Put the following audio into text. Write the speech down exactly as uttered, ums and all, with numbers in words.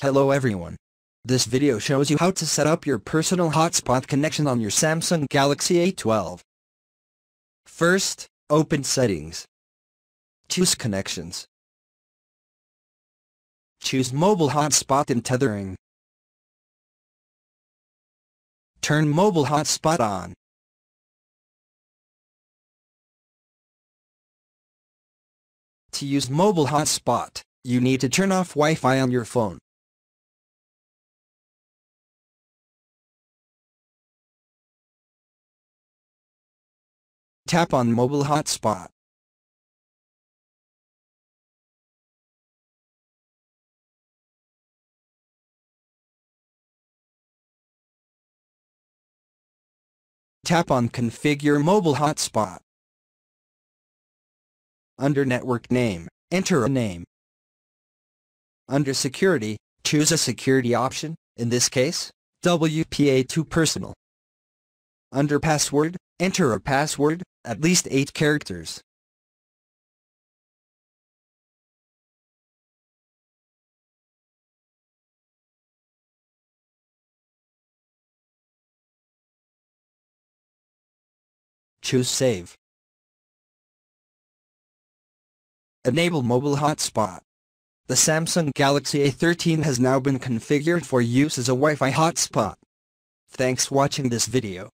Hello everyone. This video shows you how to set up your personal hotspot connection on your Samsung Galaxy A twelve. First, open Settings. Choose Connections. Choose Mobile Hotspot and Tethering. Turn Mobile Hotspot on. To use Mobile Hotspot, you need to turn off Wi-Fi on your phone. Tap on Mobile Hotspot. Tap on Configure Mobile Hotspot. Under Network Name, enter a name. Under Security, choose a security option, in this case, W P A two Personal. Under Password, enter a password, at least eight characters. Choose Save. Enable Mobile Hotspot. The Samsung Galaxy A thirteen has now been configured for use as a Wi-Fi hotspot. Thanks for watching this video.